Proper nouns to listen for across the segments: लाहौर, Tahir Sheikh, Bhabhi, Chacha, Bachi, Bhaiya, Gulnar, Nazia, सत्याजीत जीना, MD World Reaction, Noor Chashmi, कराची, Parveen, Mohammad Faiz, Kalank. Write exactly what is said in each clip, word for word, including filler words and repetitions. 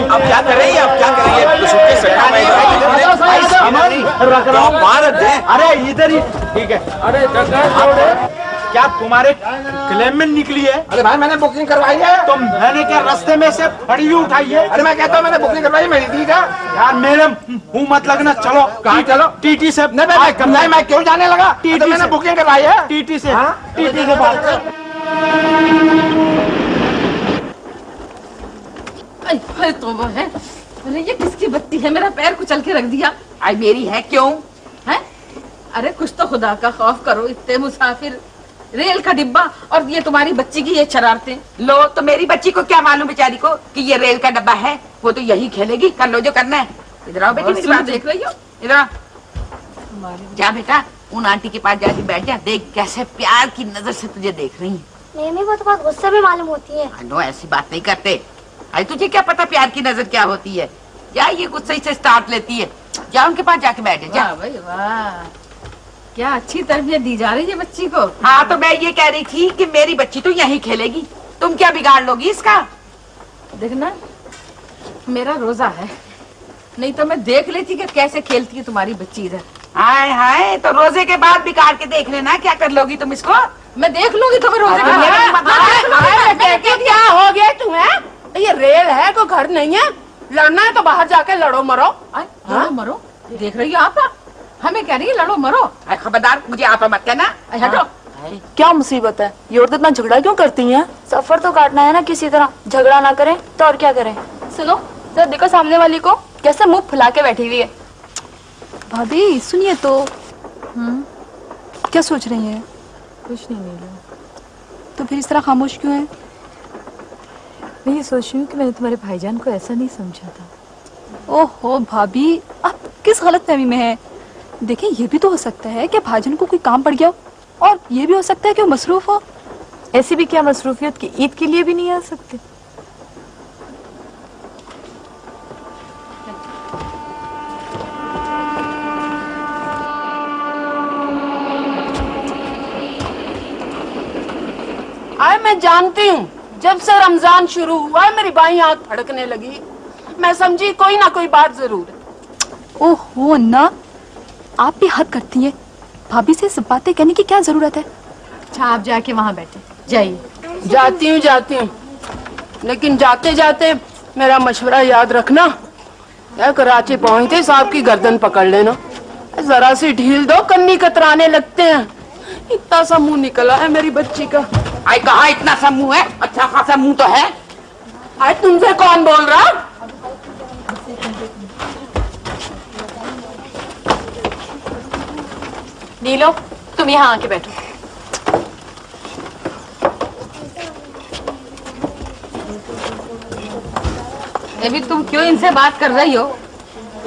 अब क्या कर रही है आप क्या कर रही है सुखे सटा है। अरे इधर ही ठीक है। अरे क्या तुम्हारे क्लेम में निकली है? अरे भाई मैंने बुकिंग करवाई है। तो मैंने क्या रास्ते में से फड़ी उठाई है? अरे मैं कहता हूँ मैंने बुकिंग करवाई मेरी दी का यार मेरे मुँह मत लगना। चलो कहाँ चलो? टीटी से। नहीं मैं कमजाई मैं क्यों जाने लगा? टीटी मैंने बुकिंग करवाई है टीटी से। टीटी से बात कर तो वो है। अरे ये किसकी बत्ती है? मेरा पैर कुचल के रख दिया। आई मेरी है क्यों है? अरे कुछ तो खुदा का खौफ करो। इतने मुसाफिर रेल का डिब्बा और ये तुम्हारी बच्ची की ये शरारतें। लो तो मेरी बच्ची को क्या मालूम बेचारी को कि ये रेल का डिब्बा है। वो तो यही खेलेगी। कर लो जो करना है। इधर आओ बेटी। देख रही हो इधर आओ। जा बेटा उन आंटी के पास जाके बैठ जा। देख कैसे प्यार की नजर से तुझे देख रही है। नहीं नहीं वो तो बहुत गुस्से में मालूम होती है। नो ऐसी बात नहीं करते। अरे तुझे क्या पता प्यार की नजर क्या होती है। या ये गुस्से से स्टार्ट लेती है। जा उनके पास जाके बैठ जा। भाई वाह क्या अच्छी तरबियत दी जा रही है बच्ची को। हाँ तो मैं ये कह रही थी कि मेरी बच्ची तो यहीं खेलेगी। तुम क्या बिगाड़ लोगी इसका? देखना मेरा रोजा है नहीं तो मैं देख लेती कि कैसे खेलती है तुम्हारी बच्ची इधर। हाय हाय तो रोजे के बाद बिगाड़ के देख लेना क्या कर लोगी तुम इसको। मैं देख लूंगी तो मैं रोजे के क्या हो गया तुम्हें? ये रेल है तो घर नहीं है। लड़ना है तो बाहर जाके लड़ो मरो मरो। देख रही हो आप हमें कह रही है लड़ो मरो। खबरदार मुझे आप मत कहना। हटो। क्या मुसीबत है ये औरत इतना झगड़ा क्यों करती हैं? सफर तो काटना है ना किसी तरह। झगड़ा ना करें तो और क्या करें। सुनो जरा देखो सामने वाली को कैसे मुंह फुला के बैठी हुई है। भाभी सुनिए तो। हम्म क्या सोच रही है? कुछ नहीं नीलू। तो फिर इस तरह खामोश क्यों है? मैं ये सोच रही हूँ कि मैंने तुम्हारे भाईजान को ऐसा नहीं समझा था। ओहो भाभी आप किस गलतफहमी में है। देखिए ये भी तो हो सकता है कि भाईजान को कोई काम पड़ गया और ये भी हो सकता है कि वो मसरूफ हो। ऐसी भी क्या मसरूफियत की ईद के लिए भी नहीं आ सकते। आए मैं जानती हूँ जब से रमजान शुरू हुआ है मेरी बाई आंख फड़कने लगी। मैं समझी कोई ना कोई बात जरूर है। ओहो ना आप भी हद करती हैं। भाभी से सब बातें कहने की क्या जरूरत है। अच्छा आप जाके वहाँ बैठे जाइए। जाती हूँ जाती हूँ लेकिन जाते जाते मेरा मशवरा याद रखना। यार कराची पहुँचते साहब की गर्दन पकड़ लेना। जरा सी ढील दो कन्नी कतराने लगते हैं। इतना सा मुँह निकला है मेरी बच्ची का। आई कहा इतना सा मुँह है? अच्छा खासा मुँह तो है। आई तुमसे कौन बोल रहा? नीलो तुम यहाँ आके बैठो। अभी तुम क्यों इनसे बात कर रही हो?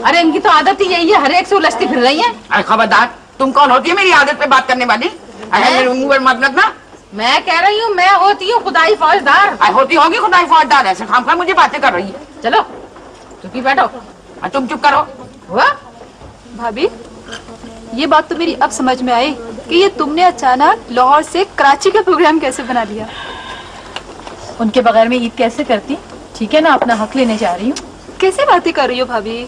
अरे इनकी तो आदत ही यही है हर एक से उलझती फिर रही है। अरे खबरदार तुम कौन होती है मेरी आदत पे बात करने वाली? अरे मुंह पर मत रखना। मैं कह रही हूँ मैं होती हूँ खुदाई फौजदार। होती होगी खुदाई फौजदार। ऐसे खाम खाम मुझे बातें कर रही है। चलो चुप ही बैठो। तुम चुप करो। हुआ भाभी ये बात तो मेरी अब समझ में आई कि ये तुमने अचानक लाहौर से कराची का प्रोग्राम कैसे बना लिया। उनके बगैर में ईद कैसे करती? ठीक है ना अपना हक लेने जा रही हूँ। कैसे बातें कर रही हो भाभी?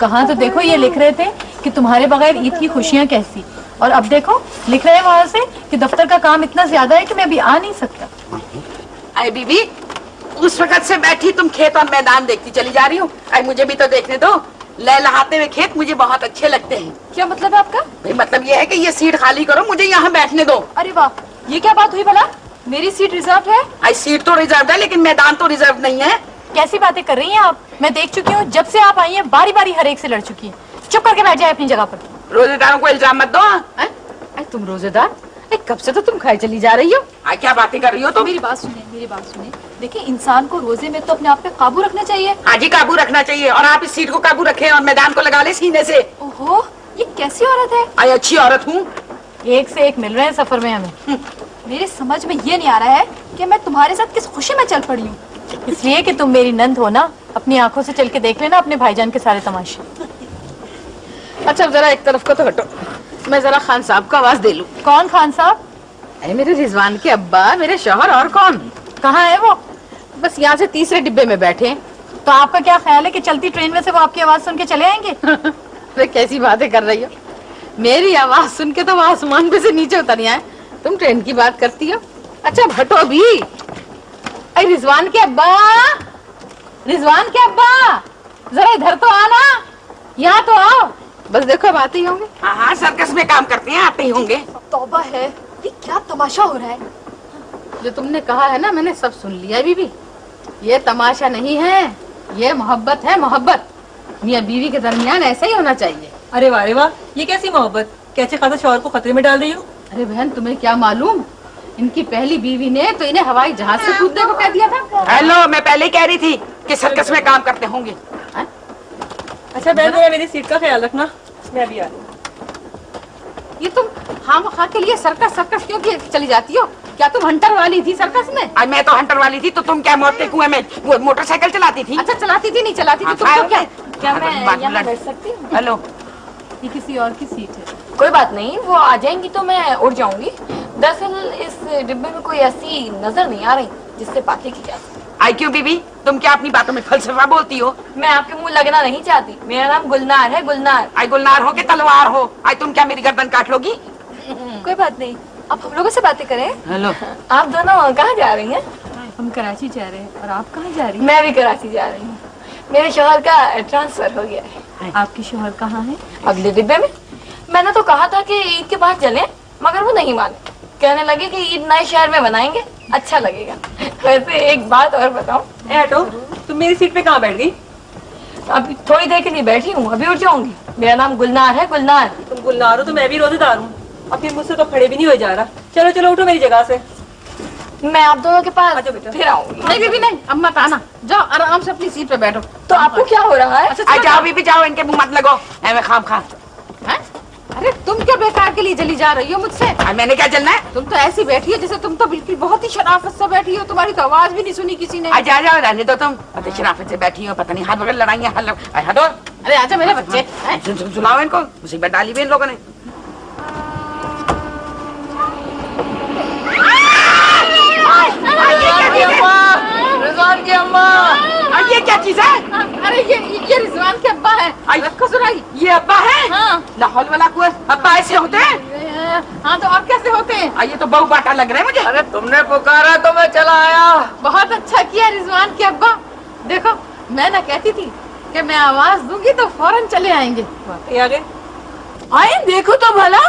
कहाँ तो देखो ये लिख रहे थे कि तुम्हारे बगैर ईद की खुशियाँ कैसी और अब देखो लिख रहे हैं वहाँ से कि दफ्तर का काम इतना ज्यादा है कि मैं अभी आ नहीं सकता। अरे बीबी उस वक्त से बैठी तुम खेत और मैदान देखती चली जा रही हो। अरे मुझे भी तो देखने दो। लहलहाते हुए खेत मुझे बहुत अच्छे लगते हैं। क्या मतलब है आपका? भाई मतलब ये है कि ये सीट खाली करो मुझे यहाँ बैठने दो। अरे वाह ये क्या बात हुई भला? मेरी सीट रिजर्व है। आई सीट तो रिजर्व है लेकिन मैदान तो रिजर्व नहीं है। कैसी बातें कर रही हैं आप? मैं देख चुकी हूँ जब से आप आई हैं बारी बारी हर एक से लड़ चुकी है। चुप करके बैठ जाए अपनी जगह पर। रोजेदारों को इल्जाम मत दो। अरे तुम रोजेदार कब से तो तुम खाई चली जा रही हो। आ, क्या बातें कर रही हो तुम? मेरी बात सुने मेरी बात सुने। देखिए इंसान को रोजे में तो अपने आप पे काबू रखना चाहिए। आज ही काबू रखना चाहिए और आप इस सीट को काबू रखें और मैदान को लगा ले सीने से। ओहो ये कैसी औरत है? आई अच्छी औरत हूँ। एक से एक मिल रहे हैं सफर में हमें। मेरी समझ में ये नहीं आ रहा है कि मैं तुम्हारे साथ किस खुशी में चल पड़ी हूँ। इसलिए कि तुम मेरी नंद हो ना, अपनी आंखों से चल के देख लेना अपने भाईजान के सारे तमाशे। अच्छा जरा एक तरफ को तो हटो, मैं जरा खान साहब को आवाज दे लूं। कौन खान साहब? अरे मेरे रिजवान के अब्बा, मेरे शोहर। और कौन? कहाँ है वो? बस यहाँ से तीसरे डिब्बे में बैठे हैं। तो आपका क्या ख्याल है कि चलती ट्रेन में से वो आपकी आवाज सुन के चले आएंगे? अरे कैसी बातें कर रही हो, मेरी आवाज सुन के तो वो आसमान पे से नीचे उतर आए। तुम ट्रेन की बात करती हो। अच्छा हटो भी। अरे रिजवान के अब्बा, रिजवान के अब्बा जरा इधर तो आना, यहाँ तो आओ। बस देखो अब आते ही होंगे। हाँ हाँ सर्कस में काम करते हैं, आते ही होंगे। तौबा है, ये क्या तमाशा हो रहा है। जो तुमने कहा है ना मैंने सब सुन लिया बीबी। ये तमाशा नहीं है, ये मोहब्बत है। मोहब्बत मियाँ बीवी के दरमियान ऐसा ही होना चाहिए। अरे वाह वाह, ये कैसी मोहब्बत, कैसे खासा शौहर को खतरे में डाल रही हो। अरे बहन तुम्हें क्या मालूम, इनकी पहली बीवी ने तो इन्हें हवाई जहाज से कूदने को कह दिया था। हेलो, मैं पहले कह रही थी कि सर्कस में काम करते होंगे। अच्छा बहन मेरी सीट का ख्याल रखना, मैं भी आ रही हूँ। ये तुम हाँ वहाँ के लिए सर्कस सर्कस क्यों चली जाती हो? क्या तुम हंटर वाली थी सर्कस में? अरे मैं तो हंटर वाली थी तो तुम क्या मौत के कुएं में वो मोटरसाइकिल चलाती थी? अच्छा चलाती थी, नहीं चलाती थी। तुम तो क्या क्या मैं यहाँ बैठ सकती हूँ? हेलो, ये किसी और की सीट है। कोई बात नहीं, वो आ जाएंगी तो मैं उड़ जाऊंगी। दरअसल इस डिब्बे में कोई ऐसी नजर नहीं आ रही जिससे पाके की जा सके। आई क्यों बीबी, तुम क्या अपनी बातों में फलसफा बोलती हो? मैं आपके मुंह लगना नहीं चाहती। मेरा नाम गुलनार है, गुलनार। आई गुलनार हो के तलवार हो? आई तुम क्या मेरी गर्दन काट लोगी? कोई बात नहीं, आप हम लोगों से बातें करें। हेलो, आप दोनों कहाँ जा रही हैं? हम कराची जा रहे हैं। और आप कहाँ जा रही हैं? मैं भी कराची जा रही हूँ। मेरे शोहर का ट्रांसफर हो गया है। आपके शोहर कहाँ है? अगले डिब्बे में। मैंने तो कहा था कि ईद के बाद चले, मगर वो नहीं माने। कहने लगे कि ईद नए शहर में बनाएंगे, अच्छा लगेगा। वैसे एक बात और बताऊं। हटो, तुम मेरी सीट पे कहाँ बैठ गई? अभी थोड़ी देर के लिए बैठी हूँ, अभी उठ जाऊंगी। मेरा नाम गुलनार है, गुलनार। तुम गुलनार हो तो मैं भी रोजेदार हूँ। अब फिर मुझसे तो खड़े भी नहीं हो जा रहा। चलो चलो उठो मेरी जगह से, मैं आप दोनों के पास फिर आऊंगी। नहीं बीबी नहीं, अब मत आना, जाओ आराम से अपनी सीट पे बैठो। तो आपको क्या हो रहा है? जाओ बीबी जाओ, इनके मुँह मत लगाओ। मैं खाम खा। अरे तुम क्या बेकार के लिए जली जा रही हो मुझसे? मैंने क्या जलना है? तुम तो ऐसी बैठी हो जैसे तुम तो बिल्कुल बहुत ही शराफत से बैठी हो। तुम्हारी तो आवाज भी नहीं सुनी किसी ने। आजा आजा, रहने दो तुम। पता शराफत से बैठी हो, पता नहीं हाथ बगल लड़ाइयाँ। हटो, अरे आजा मेरे बच्चे। सुन सुन सुनाओ इनको, मुसीबत डाली भी इन लोगों ने। रिजवान की अम्मा, ये क्या चीज है? अरे ये ये रिजवान के अब्बा है। आपको सुनाई, ये अब्बा है? हाँ। लाहौल वाला कुआ अब्बा ऐसे होते हैं? हाँ तो और कैसे होते हैं? ये तो बहु बाटा लग रहा है मुझे। अरे तुमने पुकारा तो मैं चला आया। बहुत अच्छा किया रिजवान के अब्बा। देखो मैं ना कहती थी कि मैं आवाज दूंगी तो फौरन चले आएंगे। आगे आए, देखो तो भला।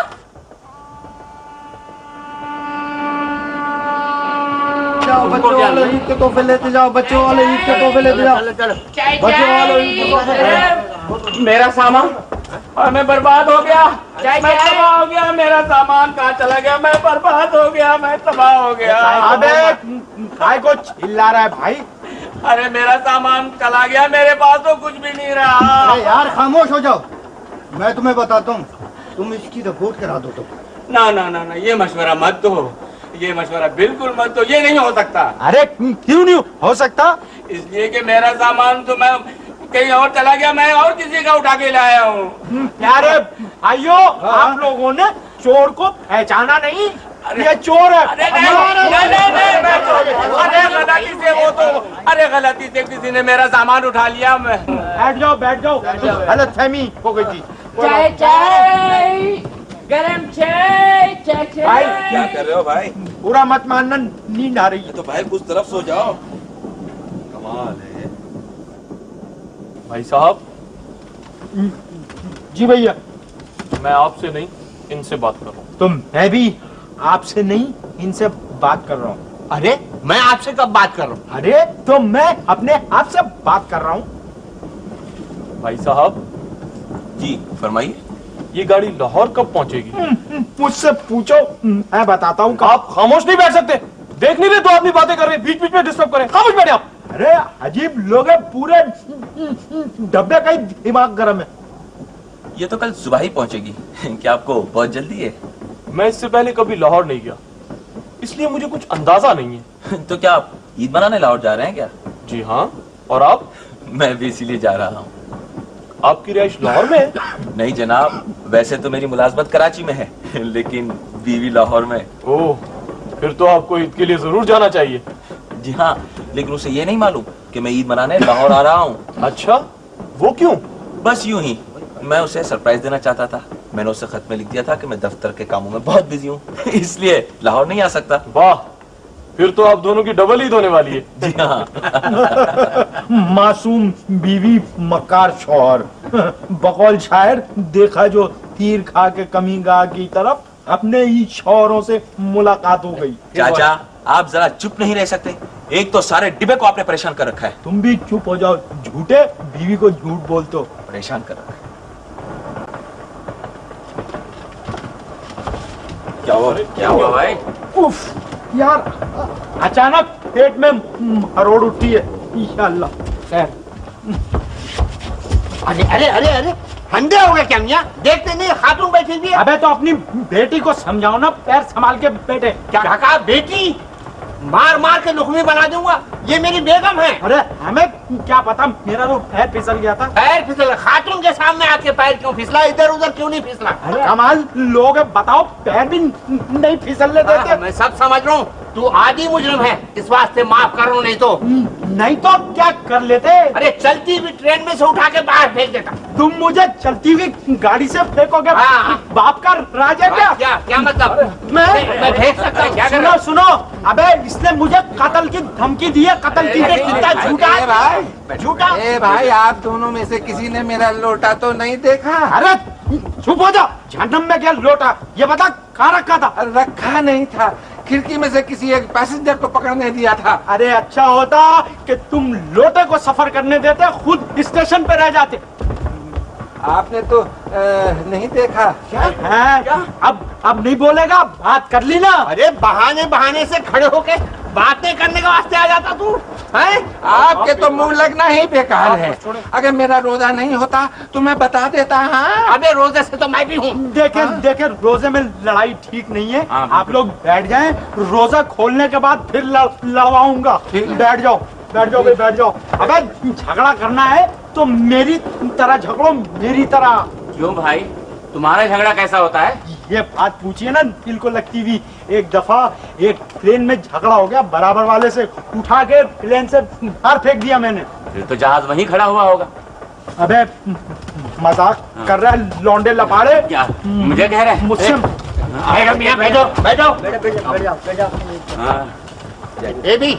बच्चों वाले ईद के तोहफे लेते जाओ, बच्चों वाले ईद के तोहफे लेते जाओ, बच्चों वाले। मेरा सामान, और मैं बर्बाद हो गया, मैं तबाह हो गया। मेरा सामान कहाँ चला गया? मैं बर्बाद हो गया, मैं तबाह हो गया। अबे भाई को चिल्ला रहा है भाई। अरे मेरा सामान चला गया, मेरे पास तो कुछ भी नहीं रहा। यार खामोश हो जाओ, मैं तुम्हें बताता हूँ, तुम इसकी रिपोर्ट करा दो। तो ना ना ना ना, ये मशवरा मत दो, ये मशवरा बिल्कुल मत दो, ये नहीं हो सकता। अरे क्यों नहीं हो सकता? इसलिए कि मेरा सामान तो मैं कहीं और चला गया, मैं और किसी का उठा के लाया हूँ। अरे भाइयों, आप लोगों ने चोर को पहचाना नहीं। ये चोर है। अरे नहीं नहीं नहीं, मैं चोर हूं। अरे गलती से वो तो अरे गलती से किसी ने मेरा सामान उठा लिया। मैं बैठ जाओ बैठ जाओ, गलतफहमी हो गई थी। गरम चाय चाचा। भाई क्या कर रहे हो भाई? पूरा मत मानना, नींद आ रही है। तो भाई कुछ तरफ सो जाओ, कमाल है। भाई साहब। जी भैया। मैं आपसे नहीं इनसे बात कर रहा हूँ। तुम? मैं भी आपसे नहीं इनसे बात कर रहा हूँ। अरे मैं आपसे कब बात कर रहा हूँ? अरे तो मैं अपने आप से बात कर रहा हूँ। भाई साहब। जी फरमाइए। ये गाड़ी लाहौर कब पहुंचेगी? मुझसे पूछो, मैं बताता हूँ। आप खामोश नहीं बैठ सकते, देख नहीं रहे तो अपनी बातें कर रहे, बीच बीच में डिस्टर्ब करें, खामोश बैठे आप। अरे अजीब लोग हैं, पूरे डब्बे का ही दिमाग गरम है। ये तो कल सुबह ही पहुंचेगी, क्या आपको बहुत जल्दी है? मैं इससे पहले कभी लाहौर नहीं गया, इसलिए मुझे कुछ अंदाजा नहीं है। तो क्या आप ईद मनाने लाहौर जा रहे हैं क्या? जी हाँ। और आप? मैं भी इसीलिए जा रहा हूँ। आपकी रिहाइश लाहौर में है? नहीं जनाब, वैसे तो मेरी मुलाजमत कराची में है, लेकिन बीवी लाहौर में। ओह, फिर तो आपको ईद के लिए जरूर जाना चाहिए। जी हाँ, लेकिन उसे ये नहीं मालूम कि मैं ईद मनाने लाहौर आ रहा हूँ। अच्छा, वो क्यों? बस यूं ही, मैं उसे सरप्राइज देना चाहता था। मैंने उसे खत में लिख दिया था कि मैं दफ्तर के कामों में बहुत बिजी हूँ, इसलिए लाहौर नहीं आ सकता। वाह, फिर तो आप दोनों की डबल ईद होने वाली है। जी हाँ। मासूम बीवी, मकार शौहर। बकौल शायर, देखा जो तीर खा के कमी गाह की तरफ अपने ही शौहरों से मुलाकात हो गई। चाचा, आप जरा चुप नहीं रह सकते? एक तो सारे डिब्बे को आपने परेशान कर रखा है। तुम भी चुप हो जाओ, झूठे। बीवी को झूठ बोलते हो, परेशान कर रखा है। क्या हुआ? क्या हुआ भाई? उफ यार, अचानक पेट में मरोड़ उठी है। इंशाअल्लाह। अरे अरे अरे अरे, अंधे हो गए क्या मियां? देखते नहीं खातून बैठी हुई है। अबे तो अपनी बेटी को समझाओ ना, पैर संभाल के बैठे। क्या कहा? बेटी? मार मार के लुकमी बना दूंगा, ये मेरी बेगम है। अरे हमें क्या पता, मेरा तो पैर फिसल गया था। पैर फिसल? खातून के सामने आके पैर क्यों फिसला? इधर उधर क्यों नहीं फिसला? कमाल लोग बताओ, पैर भी नहीं फिसलने देते। मैं सब समझ रहा हूँ, तू आदि मुजरिम है, इस वास्ते माफ करो, नहीं तो नहीं तो क्या कर लेते? अरे चलती हुई ट्रेन में से उठा के बाहर फेंक देता। तुम मुझे चलती हुई गाड़ी से फेंकोगे? बाप का राज है क्या? क्या क्या मतलब? मैं मैं फेंक सकता हूँ? सुनो सुनो, अबे इसने मुझे कत्ल की धमकी दी है। कत्ल की? कितना झूठा है भाई, झूठा। ए भाई, आप दोनों में से किसी ने मेरा लोटा तो नहीं देखा? अरे चुप हो जा, जहन्नम में गया लोटा, ये बता कहाँ रखा था? रखा नहीं था, खिड़की में से किसी एक पैसेंजर को पकड़ने दिया था। अरे अच्छा होता कि तुम लोटे को सफर करने देते, खुद स्टेशन पे रह जाते। आपने तो आ, नहीं देखा क्या? है? क्या? अब अब नहीं बोलेगा, बात कर ली ना। अरे बहाने बहाने से खड़े होके बातें करने के वास्ते आ जाता तू है। आपके तो मुंह लगना ही बेकार है। अगर मेरा रोजा नहीं होता तो मैं बता देता। हाँ, अबे रोजे से तो मैं भी हूँ। देखे देखे, रोजे में लड़ाई ठीक नहीं है। आप लोग बैठ जाएं, रोजा खोलने के बाद फिर लड़वाऊंगा। बैठ जाओ बैठ जाओ बैठ जाओ। अगर झगड़ा करना है तो मेरी तरह झगड़ो, मेरी तरह। क्यों भाई, तुम्हारा झगड़ा कैसा होता है? ये बात पूछिए ना दिल को लगती हुई। एक दफा एक प्लेन में झगड़ा हो गया, बराबर वाले से उठा के प्लेन से बाहर फेंक दिया मैंने। फिर तो जहाज वहीं खड़ा हुआ होगा। अबे मजाक हाँ। कर रहा है, लौंडे लपाड़े क्या मुझे कह रहे हैं? मुझसे बैठो बैठो बेबी,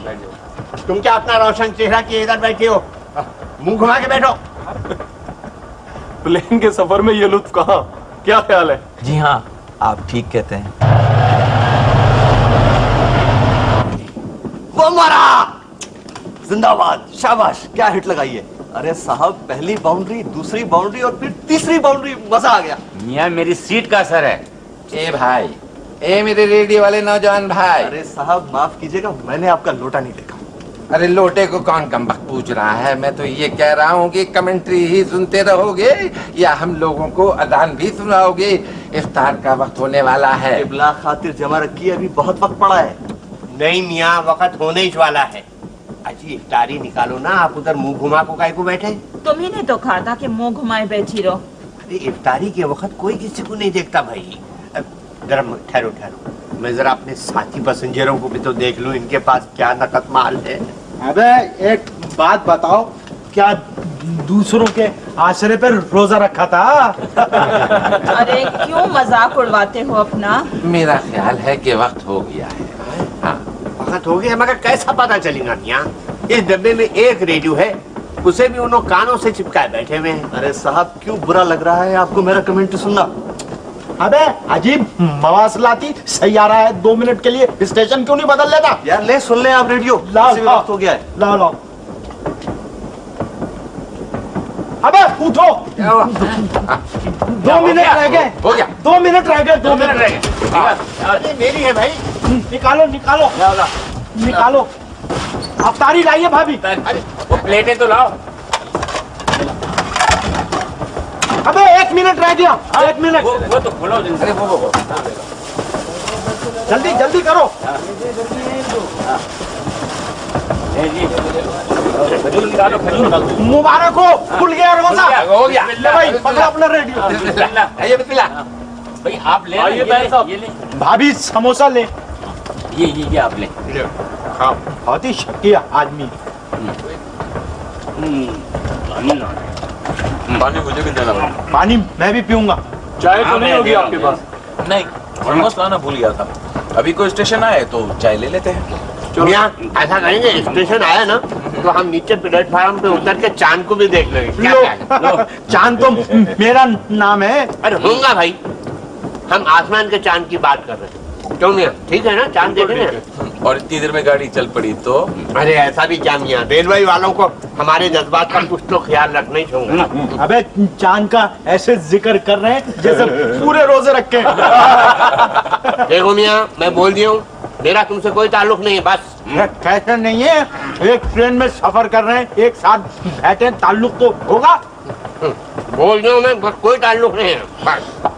तुम क्या अपना रोशन चेहरा किए इधर बैठे हो? मुंह घुमा के बैठो। प्लेन के सफर में ये लुत्फ कहाँ? क्या ख्याल है? जी हाँ, आप ठीक कहते हैं। बम मारा, जिंदाबाद, शाबाश, क्या हिट लगाई है। अरे साहब, पहली बाउंड्री, दूसरी बाउंड्री और फिर तीसरी बाउंड्री, मजा आ गया। मियां मेरी सीट का असर है। ए भाई, ए मेरे रेडियो वाले नौजवान भाई। अरे साहब माफ कीजिएगा, मैंने आपका लोटा नहीं देखा। अरे लोटे को कौन कमबख्त पूछ रहा है? मैं तो ये कह रहा हूँ कि कमेंट्री ही सुनते रहोगे या हम लोगों को अजान भी सुनाओगे? इफ्तार का वक्त होने वाला है, इब्ला खातिर जमा रखी है, अभी बहुत वक्त पड़ा है। नहीं मियाँ, वक्त होने ही वाला है। अजी इफ्तारी निकालो ना, आप उधर मुंह घुमा को काहे को बैठे? तुम ही ने तो कहा था कि मुँह घुमाए बैठी रहो। अरे इफ्तारी के वक्त कोई किसी को नहीं देखता भाई। गर्म ठहरो ठहरो, मैं जरा अपने साथी पैसेंजरों को भी तो देख लूँ, इनके पास क्या नकद माल है। अबे एक बात बताओ, क्या दूसरों के आश्रय पर रोजा रखा था? अरे क्यों मजाक उड़वाते हो अपना? मेरा ख्याल है कि वक्त हो गया है। हाँ। वक्त हो गया, मगर कैसा पता चलेगा मियाँ? इस डब्बे में एक रेडियो है, उसे भी उन्होंने कानों से चिपकाए बैठे हुए हैं। अरे साहब क्यों बुरा लग रहा है आपको मेरा कमेंट सुनना? अबे अजीब मवासलाती सैयारा है, दो मिनट के लिए स्टेशन क्यों नहीं बदल लेता? यार ले, सुन ले आप रेडियो, वक्त हो गया है। लाओ लाओ। अबे उठो, दो मिनट रह गए। हो गया, दो मिनट रह गए, दो मिनट रह गए। अरे मेरी है भाई, निकालो निकालो निकालो। अफतारी लाइए भाभी। अरे प्लेटें तो लाओ। अबे एक मिनट रह गया, एक मिनट। वो, वो तो खोलो। अरे वो, वो, वो। जल्दी जल्दी करो। मुबारक हो, खुल गया रोजा। हो गया भाई, पकड़ा अपना रेडियो। ये पिला भाई, आप ले ले। भाभी समोसा ले, ये ये ये आप ले। बहुत ही शक्की आदमी। पानी मुझे भी देना, पानी मैं भी पीऊंगा। चाय तो नहीं होगी आपके पास? नहीं, ऑलमोस्ट लाना भूल गया था। अभी कोई स्टेशन आए तो चाय ले लेते हैं। ऐसा करेंगे, स्टेशन आया ना तो हम नीचे प्लेटफार्म पे उतर के चांद को भी देख लेंगे। चांद तो मेरा नाम है। अरे होगा भाई, हम आसमान के चांद की बात कर रहे हैं। क्यों मियां, ठीक है ना? चांद देखेंगे। और इतनी देर में गाड़ी चल पड़ी तो? अरे ऐसा भी क्या मियां, रेलवे वालों को हमारे जज्बात का कुछ तो ख्याल रखना ही चाहिए। अबे चांद का ऐसे जिक्र कर रहे हैं जैसे पूरे रोजे रखे। देखो मियां, मैं बोल दिया हूँ, मेरा तुमसे कोई ताल्लुक नहीं है। बस फैशन नहीं है, एक ट्रेन में सफर कर रहे हैं, एक साथ बैठे, ताल्लुक तो होगा। बोल रहा हूँ मैं, कोई ताल्लुक नहीं है। बस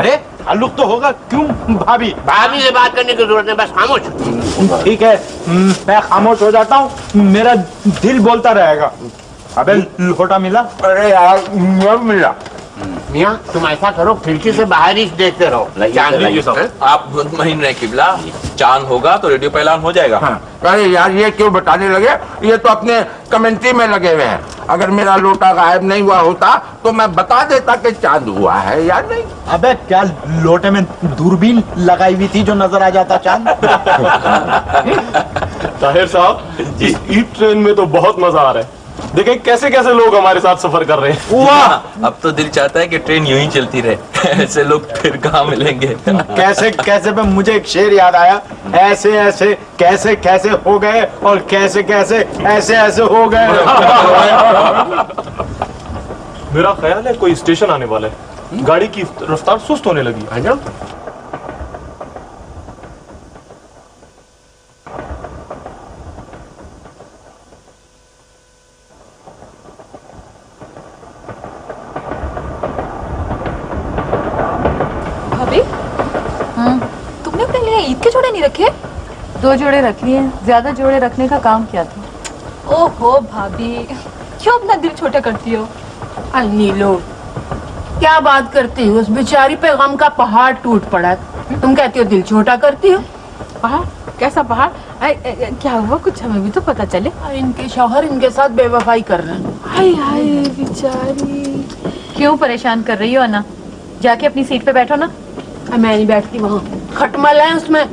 अरे ताल्लुक तो होगा। क्यों भाभी? भाभी से बात करने की जरूरत नहीं, बस खामोश। ठीक है, मैं खामोश हो जाता हूँ, मेरा दिल बोलता रहेगा। अबे लोटा मिला? अरे यार मिला। मियाँ तुम ऐसा करो, खिड़की से बाहर ही देखते रहो। आप महीन रहे किबला, चांद होगा तो रेडियो पे ऐलान हो जाएगा। हाँ। अरे यार ये क्यों बताने लगे, ये तो अपने कमेंट्री में लगे हुए हैं। अगर मेरा लोटा गायब नहीं हुआ होता तो मैं बता देता कि चांद हुआ है यार। नहीं अबे क्या लोटे में दूरबीन लगाई हुई थी जो नजर आ जाता चांद? ताहिर साहब, इस ट्रेन में तो बहुत मजा आ रहा है। देखें कैसे कैसे लोग हमारे साथ सफर कर रहे हैं। वाह, अब तो दिल चाहता है कि ट्रेन यूं ही चलती रहे। ऐसे लोग फिर कहाँ मिलेंगे। कैसे कैसे पे मुझे एक शेर याद आया, ऐसे ऐसे कैसे कैसे हो गए और कैसे कैसे ऐसे ऐसे हो गए। मेरा ख्याल है कोई स्टेशन आने वाला है। गाड़ी की रफ्तार सुस्त होने लगी है। दो जोड़े रख लिए, ज्यादा जोड़े रखने का काम किया था। ओहो भाभी, क्यों अपना दिल छोटा करती हो? अरे नीलो, क्या बात करती हो, उस बेचारी पे गम का पहाड़ टूट पड़ा, तुम कहती हो दिल छोटा करती हो। पहाड़? कैसा पहाड़? क्या हुआ कुछ, हमें भी तो पता चले। इनके शौहर इनके साथ बेवफाई कर रहे हैं। हाय हाय बेचारी। क्यों परेशान कर रही हो ना, जाके अपनी सीट पे बैठो ना। मैं नहीं बैठती, वहाँ खटमल है उसमें।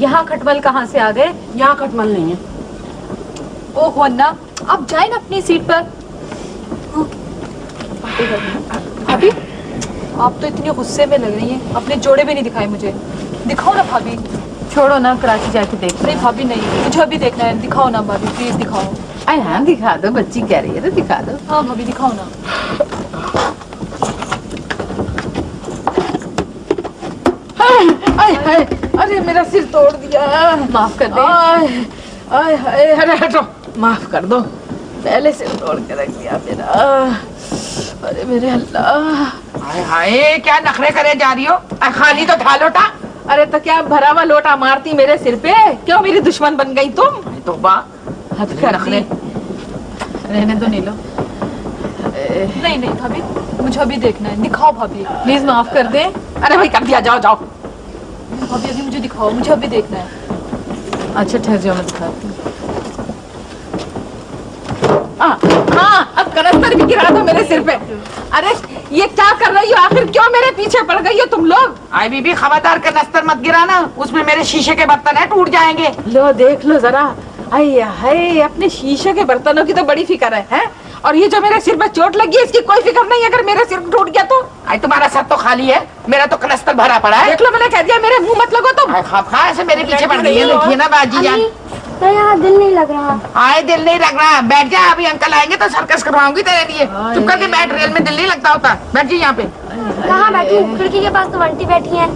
यहाँ खटमल कहाँ से आ गए? यहाँ खटमल नहीं है। ओहो ना, अब जाए ना अपनी सीट पर। भाभी आप तो इतने गुस्से में लग रही हैं, अपने जोड़े भी नहीं दिखाए मुझे। दिखाओ ना भाभी। छोड़ो ना, कराची जाके देख। नहीं भाभी नहीं, मुझे अभी देखना है। दिखाओ ना भाभी, प्लीज दिखाओ। अरे हाँ दिखा दो, बच्ची कह रही है तो दिखा दो। हाँ भाभी दिखाओ ना। अरे मेरा सिर तोड़ दिया, माफ कर दे। आए हाय, अरे हटो, माफ कर दो, पहले सिर तोड़ के रख दिया मेरा। अरे मेरे अल्लाह, हाय हाय क्या नखरे करे जा रही हो। खाली तो था लोटा। अरे तो क्या भरा हुआ लोटा मारती मेरे सिर पे, क्यों मेरी दुश्मन बन गई तुम? तो हद कर नखरे। रहने दो नीलो। नहीं नहीं भाभी, मुझे अभी देखना है। दिखाओ भाभी प्लीज, माफ कर दे। अरे भाई कर दिया, जाओ जाओ। अभी अभी मुझे दिखाओ, मुझे अभी देखना है। अच्छा ठहर जाओ, मैं दिखाती हूँ। हाँ अब कनस्तर भी गिरा दो मेरे सिर पे। अरे ये क्या कर रही हो, आखिर क्यों मेरे पीछे पड़ गई हो तुम लोग? आई बीबी खबरदार, कनस्तर मत गिराना, उसमें मेरे शीशे के बर्तन है, टूट जाएंगे। लो देख लो जरा, अये हाय, अपने शीशे के बर्तनों की तो बड़ी फिक्र है, है? और ये जो मेरे सिर पर चोट लगी है, इसकी कोई फिक्र नहीं। अगर मेरा सिर टूट गया तो? आई तुम्हारा सर तो खाली है, मेरा तो कनस्तर भरा पड़ा है। देख लो मैंने कह दिया, मेरे मुंह मत लगो तुम। खा ऐसे मेरे पीछे पड़ गई है ना बाजी जान। यहाँ दिल नहीं लग रहा। आए दिल नहीं लग रहा, बैठ जा। अभी अंकल आएंगे तो सर्कस करवाऊंगी तेरे लिए। चुप करके बैठ, रेल में दिल नहीं लगता होता। बैठ जी यहाँ पे। कहाँ बैठी? खिड़की के पास तो आंटी बैठी है।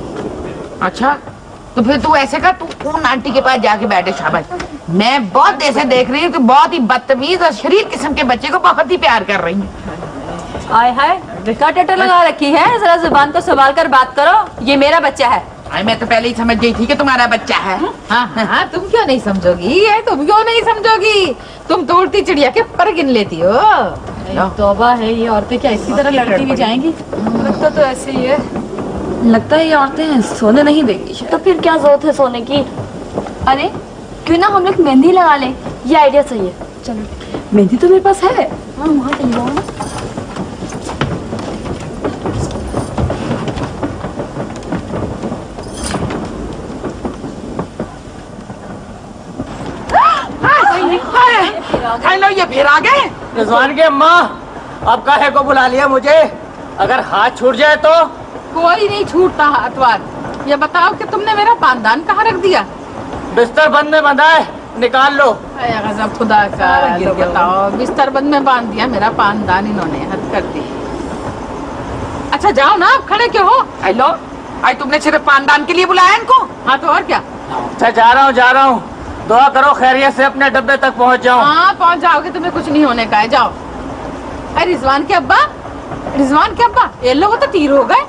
अच्छा तो फिर तू ऐसे कर, तू उन आंटी के पास जाके बैठे। शाबाश, मैं बहुत देर से देख रही हूँ कि बहुत ही बदतमीज और शरीर किस्म के बच्चे को बहुत ही प्यार कर रही हूँ। आय हाय, रिकॉर्ड लगा रखी है, जरा जुबान को संभाल कर बात करो। ये मेरा बच्चा है, आई मैं तो पहले ही समझ गई थी कि तुम्हारा बच्चा है। हाँ हाँ हा, तुम क्यों नहीं समझोगी, तुम क्यों नहीं समझोगी, तुम तो उड़ती चिड़िया के पर गिन लेती हो। तौबा है, ये औरतें क्या इसी तरह लड़ती भी जाएंगी? लगता तो ऐसे ही है, लगता है ये औरतें सोने नहीं देंगी। तो फिर क्या जरूरत है सोने की? अरे क्यों ना हम लोग मेहंदी लगा लें, ये आइडिया सही है। चलो मेहंदी तो मेरे पास है। हाँ वहाँ ये फिर आ गए। रिजवान की अम्मा, अब काहे को बुला लिया मुझे? अगर हाथ छूट जाए तो? कोई नहीं छूटता हाथ वाथ। ये बताओ कि तुमने मेरा पानदान कहाँ रख दिया? बिस्तर बंद में बंधा है, निकाल लो। गजब खुदा का, तो बताओ बिस्तर बंद में बांध दिया मेरा पानदान इन्होंने, हद कर दी। अच्छा जाओ ना, आप खड़े क्यों हो? हेलो, आज तुमने सिर्फ पानदान के लिए बुलाया इनको? हाँ तो और क्या। अच्छा जा रहा हूँ जा रहा हूँ, दुआ करो खैरियत से अपने डब्बे तक पहुंच जाओ। हाँ पहुंच जाओगे, तुम्हें कुछ नहीं होने का है, जाओ। अरे रिजवान के अब्बा, रिजवान के अब्बा, ये लोग तो तीर हो गए,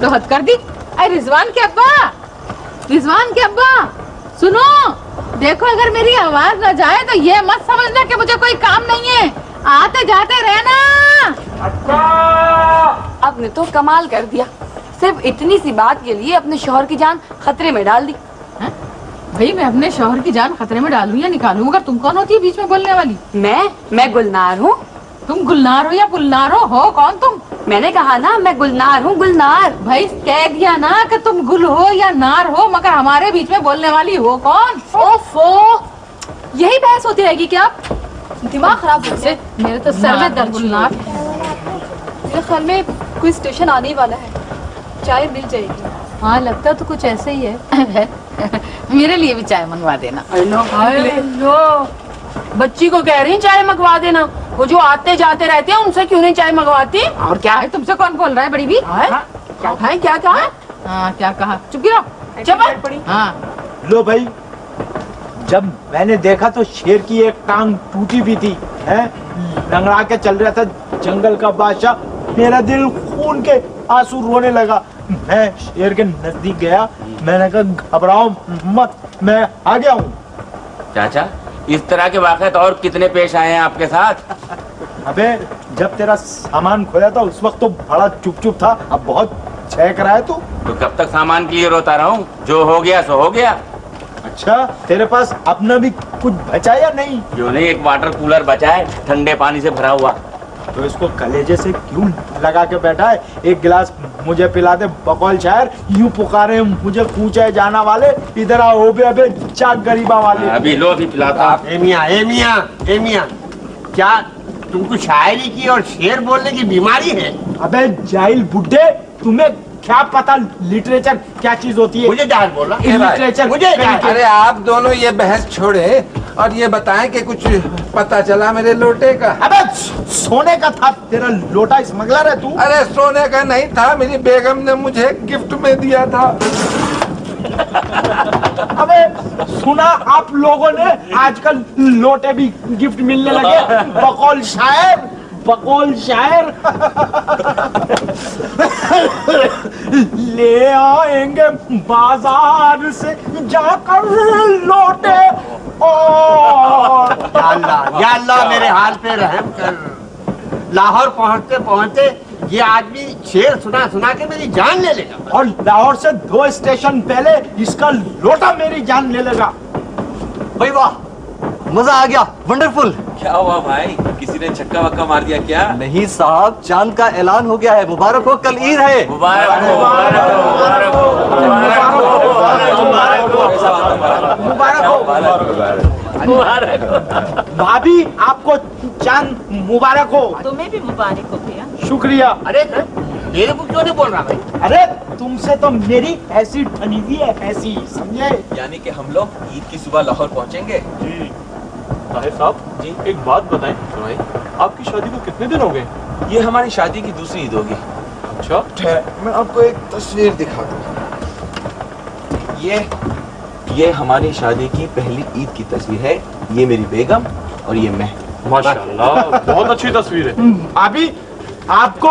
तो हद कर दी। अरे रिजवान के अब्बा, रिजवान के अब्बा सुनो, देखो अगर मेरी आवाज ना जाए तो ये मत समझना कि मुझे कोई काम नहीं है, आते जाते रहना। अच्छा आपने तो कमाल कर दिया, सिर्फ इतनी सी बात के लिए अपने शोहर की जान खतरे में डाल दी। भाई मैं अपने शोहर की जान खतरे में डालूं या निकालूं? अगर तुम कौन होती है बीच में बोलने वाली? मैं मैं गुलनार हूँ। तुम गुलनार हो या पुलनार हो, हो कौन तुम? मैंने कहा ना मैं गुलनार हूँ, गुलनार। भाई कह दिया ना कि तुम गुल हो या नार हो, मगर हमारे बीच में बोलने वाली हो कौन? ओफो, यही बहस होती रहेगी क्या? दिमाग खराब हो गया मेरे, तो सर में दर्द। गुलनार मेरे ख्याल में कोई स्टेशन आने ही वाला है, चाय मिल जाएगी। हाँ लगता तो कुछ ऐसे ही है। मेरे लिए भी चाय मंगवा देना। हेलो, बच्ची को कह रही चाय मंगवा देना, वो जो आते जाते रहते हैं उनसे क्यों नहीं चाय मंगवाती? और क्या है, तुमसे कौन बोल रहा है बड़ी भी? हाँ, क्या है, क्या कहा? हाँ क्या कहा? चुप रहो, चुप। हाँ लो भाई, जब मैंने देखा तो शेर की एक टांग टूटी भी थी, है लंगड़ा के चल रहा था जंगल का बादशाह, मेरा दिल खून के आंसू रोने लगा। मैं शेर के नजदीक गया, मैंने कहा घबराओ मत, मैं आ गया हूँ। चाचा इस तरह के वाक़यात और कितने पेश आए हैं आपके साथ? अबे जब तेरा सामान खोया था उस वक्त तो बड़ा चुप चुप था, अब बहुत छेक रहा है तू। तो कब तक सामान के लिए रोता रहूं, जो हो गया सो हो गया। अच्छा तेरे पास अपना भी कुछ बचा या नहीं? जो नहीं, एक वाटर कूलर बचा है ठंडे पानी से भरा हुआ। तो इसको कलेजे से क्यों लगा के बैठा है? एक गिलास मुझे पिला दे बकौल शायर, यूं पुकारे मुझे पूछे जाना वाले, इधर आओ बे अबे चाक गरीबा वाले। अभी लो भी पिलाता। ए मियां, ए मियां, ए मियां, क्या तुमको शायरी की और शेर बोलने की बीमारी है? अबे जाहिल बुड्ढे, तुम्हें क्या पता लिटरेचर क्या चीज होती है? मुझे जाहिल बोला लिटरेचर मुझे। अरे आप दोनों ये बहस छोड़े और ये बताएं कि कुछ पता चला मेरे लोटे का? अबे सोने का था तेरा लोटा, स्मगलर है तू। अरे सोने का नहीं था, मेरी बेगम ने मुझे गिफ्ट में दिया था। अबे सुना आप लोगों ने आजकल लोटे भी गिफ्ट मिलने लगे, बकौल शायर, बकौल शायर। ले आएंगे बाजार से जाकर लोटे। या अल्लाह, या अल्लाह मेरे हाल पे रहम कर। लाहौर पहुंचते पहुंचते ये आदमी शेर सुना सुना के मेरी जान ले लेगा, और लाहौर से दो स्टेशन पहले इसका लोटा मेरी जान ले लेगा। भाई वाह, मजा आ गया, वंडरफुल। क्या हुआ भाई, किसी ने छक्का वक्का मार दिया क्या? नहीं साहब, चांद का ऐलान हो गया है। मुबारक हो, कल ईद है। मुबारक हो, मुबारक हो, मुबारक हो, मुबारक हो, मुबारक हो, मुबारक हो। भाभी आपको चांद मुबारक हो। तुम्हें भी मुबारक हो भैया। शुक्रिया। अरे मेरे को क्यों नहीं बोल रहा भाई? अरे तुमसे तो मेरी ऐसी ठनीजी है, ऐसी समझे? यानी कि हम लोग ईद की सुबह लाहौर पहुँचेंगे। जी ताहिर साहब जी, एक बात बताएं, आपकी शादी को कितने दिन हो गए? ये हमारी शादी की दूसरी ईद होगी। अच्छा मैं आपको एक तस्वीर दिखा दूँ। ये ये हमारी शादी की पहली ईद की तस्वीर है, ये मेरी बेगम और ये मैं। माशाल्लाह बहुत अच्छी तस्वीर है। अभी आपको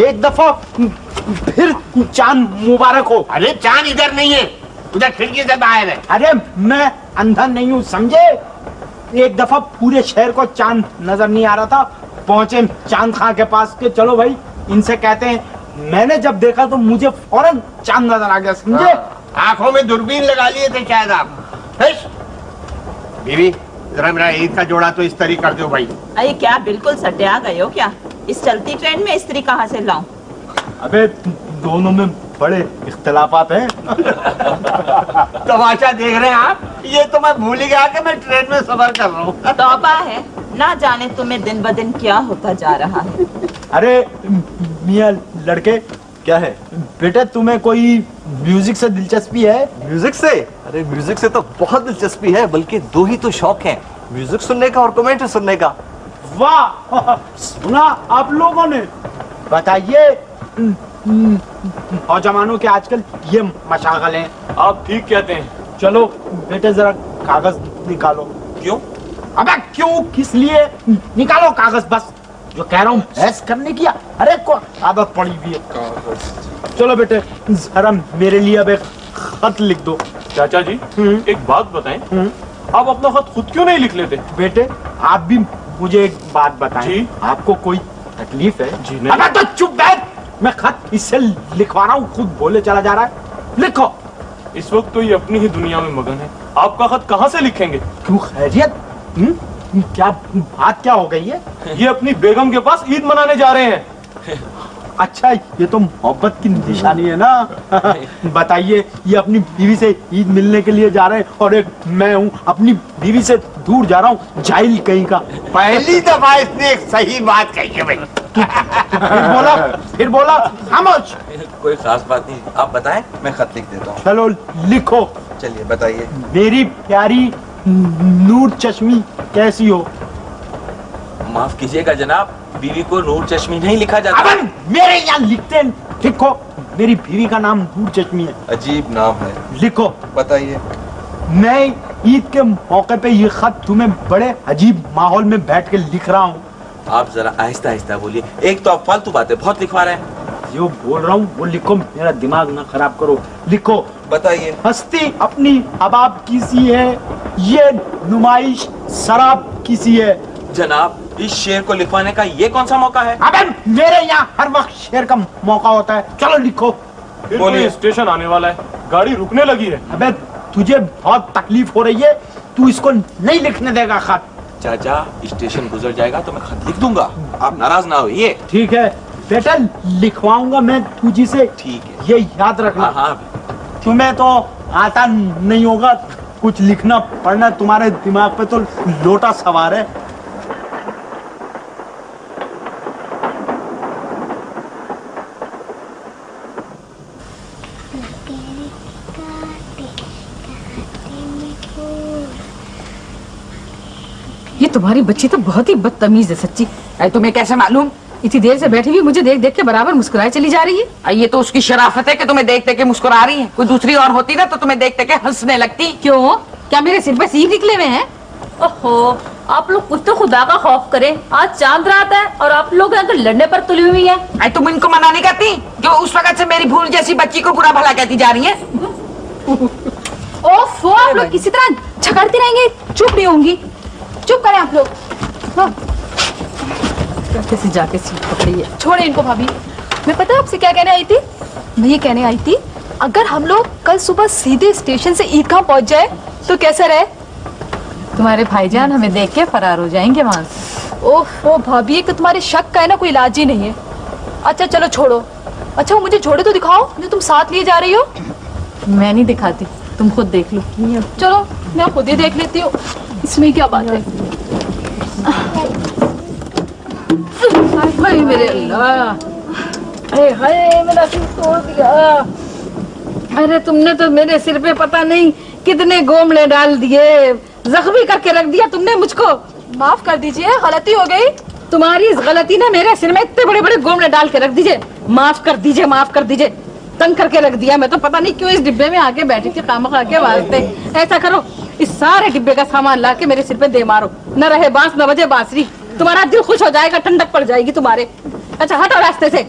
एक दफा फिर चांद मुबारक हो। अरे चांद इधर नहीं है, उधर खिड़की से बाहर है। अरे मैं अंधा नहीं हूँ समझे, एक दफा पूरे शहर को चांद नजर नहीं आ रहा था, पहुंचे चांद खां के पास के चलो भाई इनसे कहते हैं, मैंने जब देखा तो मुझे फौरन चांद नजर आ गया समझे। आंखों में दूरबीन लगा लिए थे शायद आप। बीवी जरा मेरा ईद का जोड़ा तो इस्त्री कर दो भाई। अरे क्या बिल्कुल सटे आ गए हो क्या, इस चलती ट्रेंड में इस्त्री कहाँ से लाऊं? अबे दोनों में बड़े इख्तलाफात हैं। तमाशा देख रहे हैं आप, ये तो मैं भूल ही गया कि मैं ट्रेन में सफर कर रहा हूँ। तौबा है, ना जाने तुम्हें दिन ब दिन क्या होता जा रहा है। अरे मियां लड़के क्या है बेटा, तुम्हें कोई म्यूजिक से दिलचस्पी है? म्यूजिक से? अरे म्यूजिक से तो बहुत दिलचस्पी है, बल्कि दो ही तो शौक है, म्यूजिक सुनने का और कमेंट्री सुनने का। वाह सुना आप लोगों ने, बताइए और जमानों के आजकल ये मशागल हैं। आप ठीक कहते हैं। चलो बेटे जरा कागज निकालो। क्यों? अबे क्यों किस लिए? निकालो कागज, बस जो कह रहा हूँ बहस करने की अरे को आदत पड़ी हुई है। चलो बेटे जरा मेरे लिए अब एक खत लिख दो। चाचा जी एक बात बताएं, आप अपना खत खुद क्यों नहीं लिख लेते? बेटे आप भी मुझे एक बात बताएं, आपको कोई तकलीफ है? जी नहीं। अबे तो चुप बैठ, मैं खत इससे लिखवा रहा हूँ, खुद बोले चला जा रहा है। लिखो। इस वक्त तो ये अपनी ही दुनिया में मगन है, आपका खत कहाँ से लिखेंगे? क्यों खैरियत? क्या बात क्या हो गई है? ये अपनी बेगम के पास ईद मनाने जा रहे हैं। अच्छा ये तो मोहब्बत की निशानी है ना। बताइए ये अपनी बीवी से ईद मिलने के लिए जा रहे हैं और एक मैं हूँ अपनी बीवी से दूर जा रहा हूँ, जाहिल कहीं का। पहली दफा इसने एक सही बात कही है भाई। फिर बोला फिर बोला खामोश। कोई खास बात नहीं, आप बताएं मैं खत लिख देता हूँ। चलो लिखो। चलिए बताइए। मेरी प्यारी नूर चश्मी कैसी हो? माफ कीजिएगा जनाब, बीवी को नूर चश्मी नहीं लिखा जाता। अबे मेरे यहाँ लिखते हैं। लिखो, मेरी बीवी का नाम नूर चश्मी है। अजीब नाम है। लिखो। बताइए। मैं ईद के मौके पे ये खत तुम्हें बड़े अजीब माहौल में बैठ के लिख रहा हूँ। आप जरा आहिस्ता आहिस्ता बोलिए, एक तो आप फालतू बातें बहुत लिखवा रहे हैं। जो बोल रहा हूँ वो लिखो, मेरा दिमाग ना खराब करो। लिखो। बताइए। हस्ती अपनी अबाब की सी है, ये नुमाइश शराब की सी है। जनाब इस शेर को लिखवाने का ये कौन सा मौका है? अबे मेरे यहाँ हर वक्त शेर का मौका होता है। चलो लिखो। बोलिए। स्टेशन आने वाला है, गाड़ी रुकने लगी है। अबे तुझे बहुत तकलीफ हो रही है, तू इसको नहीं लिखने देगा खत। चाचा स्टेशन गुजर जाएगा तो मैं खत लिख दूंगा, आप नाराज ना होइए। ठीक है बेटा लिखवाऊंगा मैं तुझी से। ठीक है ये याद रखना। हाँ तुम्हें तो आता नहीं होगा कुछ लिखना पढ़ना, तुम्हारे दिमाग पे तो लोटा सवार है। ये तुम्हारी बच्ची तो बहुत ही बदतमीज है सच्ची। अरे तुम्हें कैसे मालूम? इतनी देर से बैठी हुई मुझे देख देख के बराबर मुस्कुराए चली जा रही है। ये तो उसकी शराफत है कि तुम्हें देख देख के मुस्कुरा रही है। कोई दूसरी और होती ना तो तुम्हें देख देख के हंसने लगती। क्यों? क्या मेरे सिर पर सींग निकले हुए हैं? ओहो आप लोग कुछ तो खुदा का खौफ करें, आज चांद रात है और आप लोग अगर लड़ने पर तुली हुई है। अरे तुम इनको मनाने कहती जो उस वक्त से मेरी भूल जैसी बच्ची को बुरा भला कहती जा रही है। ओफो आप लोग इसी तरह झगड़ती रहेंगे, चुप नहीं होंगी। चुप करें आप लोग। कैसे जाके सीट पकड़ी है। छोड़े इनको भाभी, मैं पता आपसे क्या कहने आई थी? मैं ये कहने आई थी अगर हम लोग कल सुबह सीधे स्टेशन से ईदगाह पहुंच जाए तो कैसा रहे? तुम्हारे भाईजान हमें देख के फरार हो जाएंगे वहां से। ओह ओ भाभी ये तुम्हारे शक का है ना कोई इलाज ही नहीं है। अच्छा चलो छोड़ो। अच्छा मुझे जोड़े तो दिखाओ जो तुम साथ लिए जा रही हो। मैं नहीं दिखाती, तुम खुद देख लो। चलो मैं खुद ही देख लेती हूँ, इसमें क्या बात है। हाय मेरे अल्लाह, अरे हाय मेरा सिर तोड़ दिया। अरे तुमने तो मेरे सिर पे पता नहीं कितने गोमले डाल दिए, जख्मी करके रख दिया तुमने मुझको। माफ कर दीजिए गलती हो गई। तुम्हारी इस गलती ने मेरे सिर में इतने बड़े बड़े गोमले डाल के रख दीजिए। माफ कर दीजिए माफ कर दीजिए, तंग करके रख दिया। मैं तो पता नहीं क्यों इस डिब्बे में आके बैठी थी काम खा के वास्ते। ऐसा करो इस सारे डिब्बे का सामान ला के मेरे सिर पे दे मारो, न रहे बांस न बजे बांसुरी। तुम्हारा दिल खुश हो जाएगा, ठंडक पड़ जाएगी तुम्हारे। अच्छा हटो रास्ते से।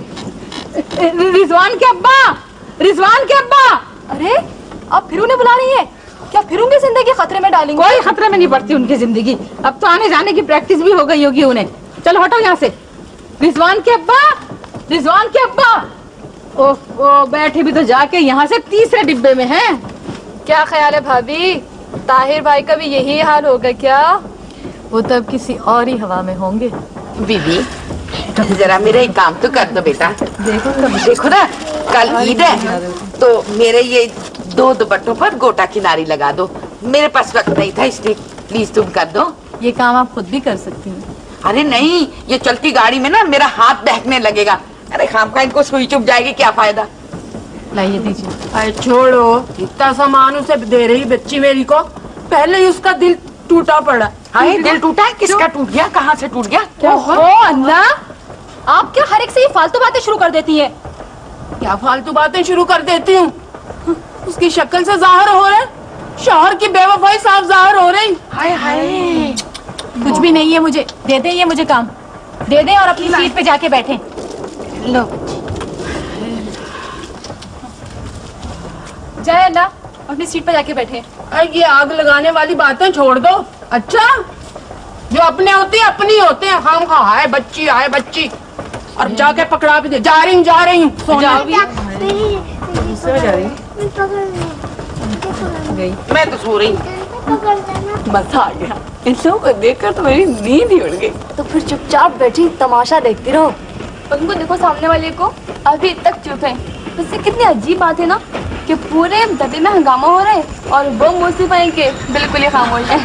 रिजवान के अब्बा, रिजवान के अब्बा। अरे आप फिर उन्हें बुला रही है क्या? फिर उनकी जिंदगी खतरे में डालेंगे? कोई खतरे में नहीं पड़ती उनकी जिंदगी, अब तो आने जाने की प्रैक्टिस भी हो गई होगी उन्हें। चलो हटो यहाँ से। रिजवान के अब्बा, रिजवान के अब्बा। ओह ओह, बैठे भी तो जाके यहाँ से तीसरे डिब्बे में हैं। क्या ख्याल है भाभी, ताहिर भाई का भी यही हाल होगा क्या? वो तब किसी और ही हवा में होंगे। बीबी तो जरा मेरा एक काम तो कर दो बेटा। देखो देखो ना, कल ईद है तो मेरे ये दो दुपट्टों पर गोटा किनारी लगा दो। मेरे पास वक्त नहीं था इसलिए प्लीज तुम कर दो। ये काम आप खुद भी कर सकती हैं। अरे नहीं, ये चलती गाड़ी में ना मेरा हाथ बहकने लगेगा। अरे खामखा इनको सुई चुभ जाएगी, क्या फायदा। लाइए दीजिए। अरे छोड़ो, इतना सामान उसे दे रही बच्ची मेरी को। पहले ही उसका दिल टूटा पड़ा। हाय दिल टूटा है? किसका टूट गया? कहाँ से टूट गया? ओहो अल्लाह, आप क्या हर एक से ये फालतू बातें शुरू कर देती है? क्या फालतू बातें शुरू कर देती हूँ? उसकी शक्ल से जाहिर हो रहा है, शोहर की बेवफाई साफ जाहिर हो रही। हाय हाय, कुछ भी नहीं है मुझे। दे दें ये मुझे काम, दे दें और अपनी सीट पे जाके बैठें। लो जाए ना, अपनी सीट पे जाके बैठें। अरे ये आग लगाने वाली बातें छोड़ दो। अच्छा, जो अपने होते हैं अपनी होते हैं। हाँ हाँ, हाय बच्ची, हाय बच्ची। और जाके पकड़ा भी दे। जा रही हूँ, जा रही हूँ। मैं तो सो रही हूँ, मजा आ गया। इन लोगों को देखकर तो मेरी नींद ही उड़ गई। तो फिर चुपचाप बैठी तमाशा देखती रहो। उनको देखो, सामने वाले को, अभी तक चुप है। उससे कितनी अजीब बात है ना कि पूरे दबे में हंगामा हो रहा है और वो मुझसे पाए के बिल्कुल ही खामोश है।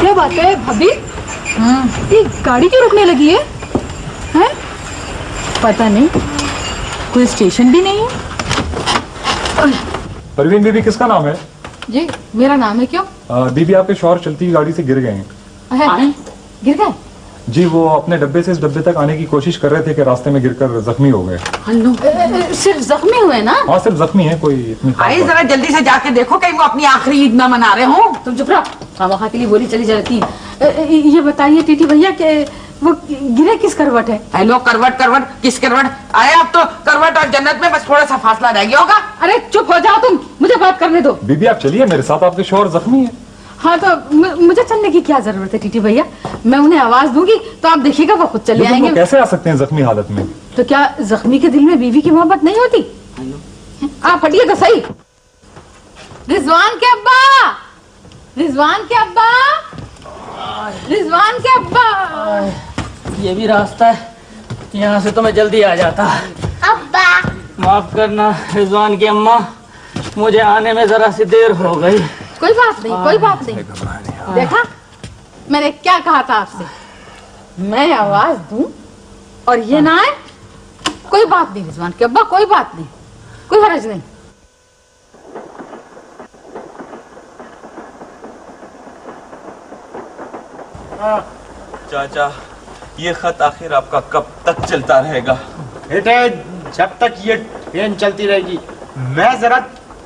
क्या बात है भाभी, ये गाड़ी क्यों रुकने लगी है? हैं? पता नहीं, कोई स्टेशन भी नहीं है। परवीन बीबी किसका नाम है? जी मेरा नाम है। क्यों बीबी, आपके शौहर चलती हुई गाड़ी से गिर गए हैं। गिर गए? जी, वो अपने डब्बे से इस डब्बे तक आने की कोशिश कर रहे थे कि रास्ते में गिरकर जख्मी हो गए। सिर्फ जख्मी हुए ना? हाँ सिर्फ जख्मी है। कोई आई, जरा जल्दी से जाके देखो कहीं वो अपनी आखिरी ईद ना मना रहे हो। तुम चुप रहो, वहाँ के लिए बोली चली जाती है। ये बताइए टीटी भैया के वो गिरे किस करवट है? हेलो, करवट करवट किस करवट? आए आप तो करवट और जन्नत में बस थोड़ा सा फासला रह गया होगा। अरे चुप हो जाओ तुम, मुझे बात करने दो। बीबी आप चलिए मेरे साथ, आपके शोहर जख्मी है। हाँ तो मुझे चलने की क्या जरूरत है टीटी भैया, मैं उन्हें आवाज दूंगी तो आप देखिएगा वो खुद चले आएंगे। कैसे आ सकते हैं जख्मी हालत में? तो क्या जख्मी के दिल में बीवी की मोहब्बत नहीं होती? आप हटिए तो सही। रिजवान के अब्बा, रिजवान के अब्बा, रिजवान के अब्बा। ये भी रास्ता है, यहाँ से तो मैं जल्दी आ जाता। अब्बा माफ करना रिजवान की अम्मा, मुझे आने में जरा सी देर हो गई। कोई बात नहीं, कोई बात नहीं। देखा मैंने क्या कहा था आपसे, मैं आवाज दूं और ये ना आए। कोई बात नहीं रिजवान के अब्बा, कोई बात नहीं, कोई हर्ज नहीं। चाचा ये खत आखिर आपका कब तक चलता रहेगा? बेटे जब तक ये ट्रेन चलती रहेगी। मैं जरा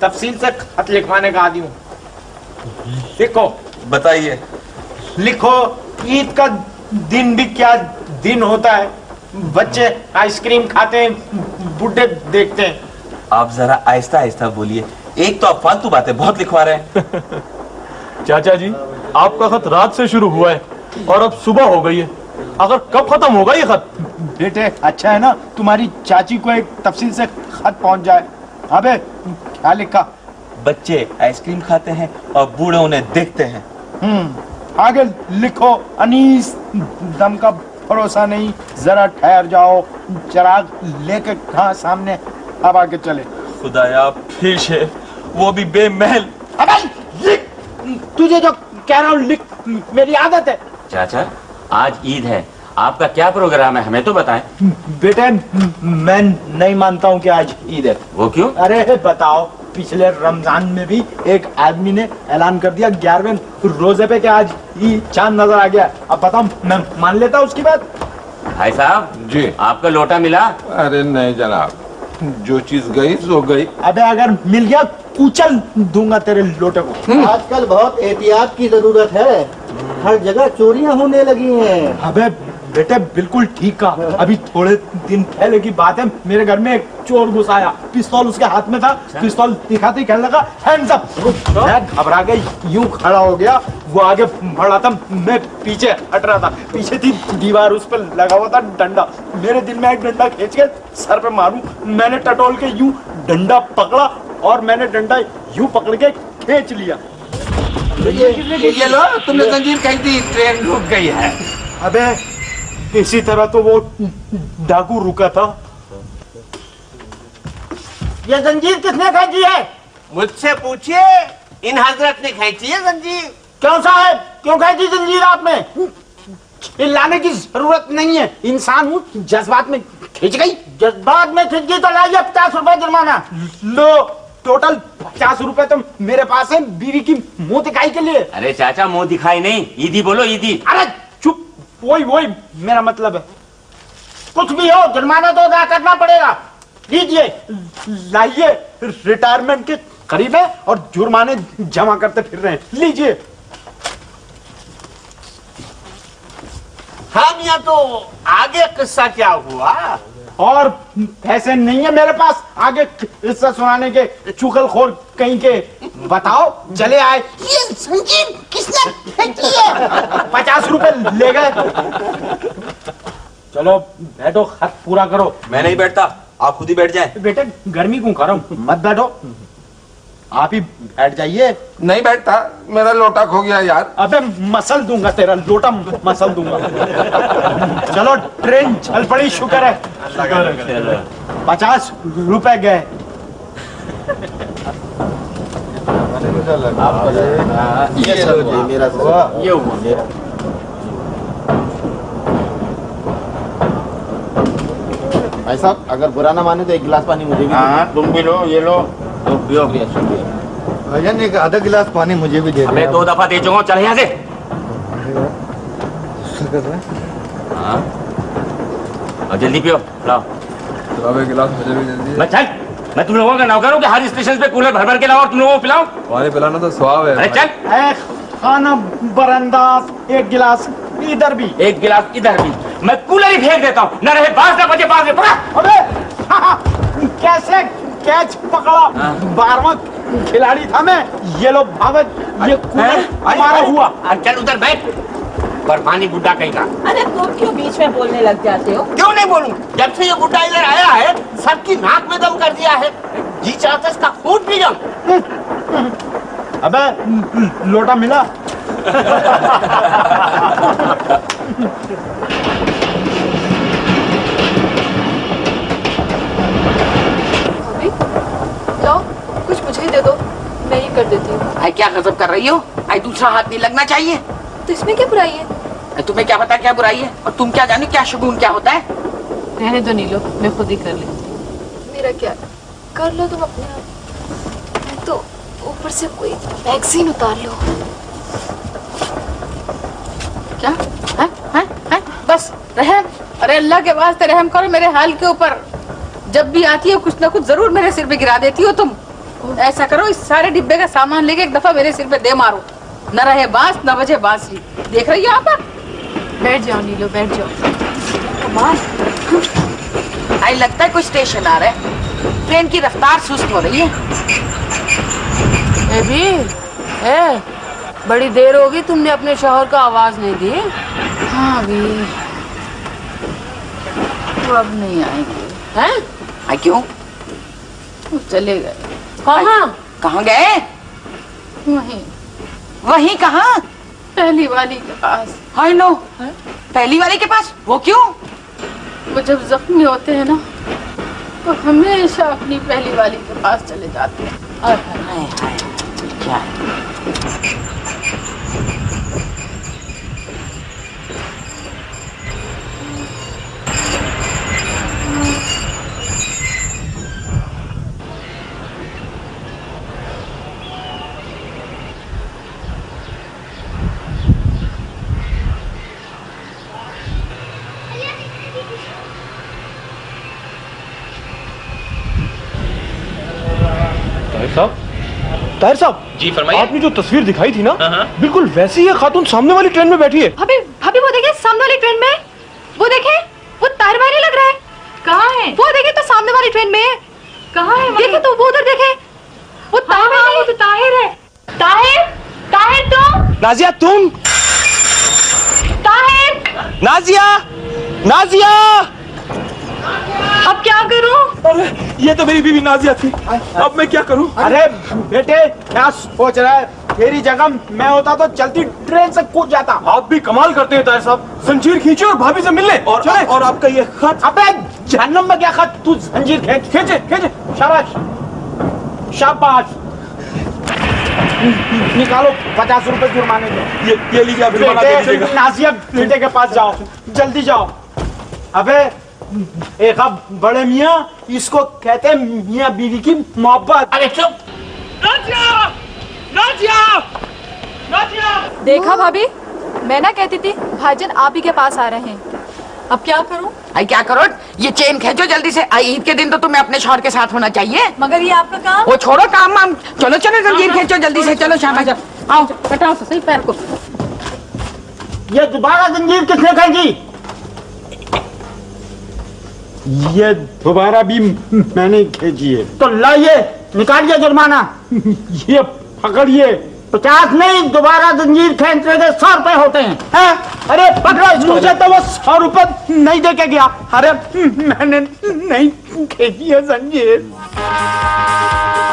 तफसील से खत लिखवाने का आदी हूँ। लिखो। बताइए। लिखो, ईद का दिन भी क्या दिन होता है, बच्चे आइसक्रीम खाते हैं, बुढ़े देखते हैं। आप जरा आहिस्ता आहिस्ता बोलिए, एक तो आप फालतू बातें बहुत लिखवा रहे हैं। चाचा जी आपका खत रात से शुरू हुआ है और अब सुबह हो गई है, अगर कब खत्म होगा ये खत? बेटे अच्छा है ना तुम्हारी चाची को एक तफसील से खत पहुंच जाए। अबे क्या लिखा? बच्चे आइसक्रीम खाते हैं और बूढ़े उन्हें देखते हैं। हम्म, आगे लिखो, अनीस दम का भरोसा नहीं, जरा ठहर जाओ, चिराग लेके कहाँ सामने अब आगे चले। खुदाया फिर से वो भी बेमहल। अबे लिख, तुझे जो कह रहा हूँ लिख, मेरी आदत है। चाचा आज ईद है, आपका क्या प्रोग्राम है हमें तो बताएं। बेटे मैं नहीं मानता हूँ कि आज ईद है। वो क्यों? अरे बताओ, पिछले रमजान में भी एक आदमी ने ऐलान कर दिया ग्यारहवें रोजे पे कि आज ईद, चांद नजर आ गया। अब बताओ मैं मान लेता उसकी बात। भाई साहब जी आपका लोटा मिला? अरे नहीं जनाब, जो चीज गई सो गई। अबे अगर मिल गया कुचल दूंगा तेरे लोटे को। आजकल बहुत एहतियात की जरूरत है, हर जगह चोरियां होने लगी हैं। अबे बेटे बिल्कुल ठीक कहा। अभी थोड़े दिन पहले की बात है, मेरे घर में एक चोर घुस आया, पिस्तौल उसके हाथ में था, पिस्तौल दिखाते ही कहने लगा हैंड्स अप। मैं घबरा के यूं खड़ा हो गया, वो आगे बढ़ा था, मैं पीछे हट रहा था, पीछे थी दीवार, उस पर लगा हुआ था डंडा। मेरे दिल में एक डंडा खींच के सर पे मारूं, मैंने टटोल के यूं डंडा पकड़ा और मैंने डंडा यूं पकड़ के खींच लिया। ये लो, तुमने जंजीर कही थी, ट्रेन रुक गई है। अबे इसी तरह तो वो डाकू रुका था। ये जंजीर किसने खींची है? मुझसे पूछिए, इन हजरत ने खींची है जंजीर। क्यों साहब, क्यों खींची जंजीर आपने? चिल्लाने की जरूरत नहीं है, इंसान हूँ, जज्बात में खींच गई। जज्बात में खींच गई तो लाइए पचास रुपए जुर्माना। लो, टोटल पचास रुपए तो मेरे पास है बीवी की मुंह दिखाई के लिए। अरे चाचा, मुंह दिखाई नहीं, ईदी बोलो ईदी। अरे चुप, वही वही मेरा मतलब है। कुछ भी हो, जुर्माना तो अदा करना पड़ेगा। लीजिए, लाइए, रिटायरमेंट के करीब है और जुर्माने जमा करते फिर रहे हैं। लीजिए। हाँ मियां, तो आगे किस्सा क्या हुआ? और पैसे नहीं है मेरे पास आगे किस्सा सुनाने के, चुगलखोर कहीं के। बताओ, चले आए। ये संजीव किसने फेंकी है? पचास रुपए ले गए। चलो बैठो, खत पूरा करो। मैं नहीं बैठता, आप खुद ही बैठ जाए। बेटा गर्मी क्यों कर रहा हूँ, मत बैठो, आप ही बैठ जाइए। नहीं बैठता, मेरा लोटा खो गया यार। अबे मसल दूंगा तेरा लोटा, मसल दूंगा। चलो ट्रेन चल पड़ी, शुक्र है। पचास रुपए गए। भाई साहब, अगर बुरा ना माने तो एक गिलास पानी मुझे भी। हाँ, तुम भी लो, ये लो। तो पियो पिया भैया, एक आधा गिलास पानी मुझे भी दे। मैं दो दफा दे चुका हूँ, चल यहाँ से। हाँ, जल्दी पियो, लाओ। तो एक गिलास मुझे भी जल्दी। मैं चल, मैं तुम लोगों का नौकर हूँ कि हर स्टेशन पे कूलर भर भर के लाओ और तुम लोगों को पिलाओ। पानी पिलाना तो स्वाब है। चल, खाना बरंदाज, एक गिलास इधर भी, एक गिलास इधर भी। मैं कूलर ही फेंक देता हूँ, न रहे बाज ना बचे बाज में। अरे कैसे कैच पकड़ा, बारहवां खिलाड़ी था मैं। ये लो भावत, ये कूलर हमारा हुआ। चल उधर बैठ, बर्फानी गुड्डा कहीं का। अरे तुम क्यों बीच में बोलने लग जाते हो? क्यों नहीं बोलूं, जब से ये गुड्डा इधर आया है सबकी नाक में दम कर दिया है, जी चाहता इसका खून पी जाऊं। अबे लोटा मिला? कुछ मुझे ही दे दो, मैं ही कर देती हूँ। आई क्या गजब कर रही हो? आई दूसरा हाथ नहीं लगना चाहिए। तो इसमें क्या बुराई है? तुम्हें क्या पता क्या बुराई है, और तुम क्या जानो क्या शुगुन क्या होता है। रहने दो नीलो, मैं खुद ही कर लेती हूँ। मेरा क्या, कर लो तुम अपने आप। मैं तो ऊपर से कोई मैगजीन उतार लो। क्या है? है? है? बस रहम, अरे अल्लाह के वास्ते रहम करो मेरे हाल के ऊपर। जब भी आती हो कुछ ना कुछ जरूर मेरे सिर पे गिरा देती हो तुम। ऐसा करो, इस सारे डिब्बे का सामान लेके एक दफा मेरे सिर पे दे मारो, न रहे बांस न बजे बांसुरी। देख रही हो आप? बैठ जाओ नीलो, बैठ जाओ। कमाल, आई लगता है कोई स्टेशन आ रहा है, ट्रेन की रफ्तार सुस्त हो रही है। ए भी, ए, बड़ी देर होगी, तुमने अपने शोहर को आवाज नहीं दी। हाँ भी, तो अब नहीं आएंगे हैं? क्यों चले गए? कहाँ कहाँ गए? वहीं वहीं। कहाँ? पहली वाली के पास। हाय नो, पहली वाली के पास? वो क्यों? वो जब जख्मी होते हैं ना तो हमेशा अपनी पहली वाली के पास चले जाते हैं। और हाय हाय क्या है? ताहिर साहब जी फरमाइए। आपने जो तस्वीर दिखाई थी ना, बिल्कुल वैसी ही खातून सामने वाली ट्रेन में बैठी है। भाभी, भाभी वो देखिए सामने वाली ट्रेन में। वो देखे, वो तार मारने लग रहा है। कहाँ है वो? देखे तो सामने वाली ट्रेन में है। कहाँ है? देखे तो वो उधर देखे, वो तार मारने। हाँ, वो तो ताहिर है। ताहिर, ताहिर तुम? नाजिया तुम? ताहिर, नाजिया, नाजिया। अब क्या करूं? अरे ये तो मेरी बीवी नाजिया थी, अब मैं क्या करूं? अरे बेटे क्या सोच रहा है? तेरी जगह मैं होता तो चलती ट्रेन से कूद जाता। आप भी कमाल करते हैं ताहिर साहब, जंजीर खींचे और भाभी से मिलने। और आ, और आपका ये खत। अबे जहन्नम में क्या खत, तू जंजीर खींच। खींचे खींचे, शाबाश शाबाश। निकालो पचास रुपए जुर्माने के। ये ये लीजिए अभी। नाजिया बेटे के पास जाओ, जल्दी जाओ। अबे एक बड़े मियाँ, इसको कहते हैं मियाँ बीवी की मोहब्बत। अरे चुप। नाजिया, नाजिया। देखा भाभी, मैं ना कहती थी भाईजन आप ही के पास आ रहे हैं। अब क्या करूं? आई क्या करो, ये चेन खींचो जल्दी से। आई ईद के दिन तो तुम्हें अपने शौहर के साथ होना चाहिए। मगर ये आपका काम। वो छोड़ो काम माम, चलो चलो जल्दी खींचो जल्दी से। चलो शाबाश, आओ कटाओ सही पैर को। ये दोबारा जंजीर किसने खींची? ये दोबारा भी मैंने खींची है। तो लाइए निकालिए जुर्माना। ये पकड़िए, पचास नहीं दोबारा जंजीर खेचने के सौ रुपए होते हैं है? अरे पकड़ो इसको। तो वो सौ रुपए नहीं दे के गया। अरे मैंने नहीं देखी है जंजीर।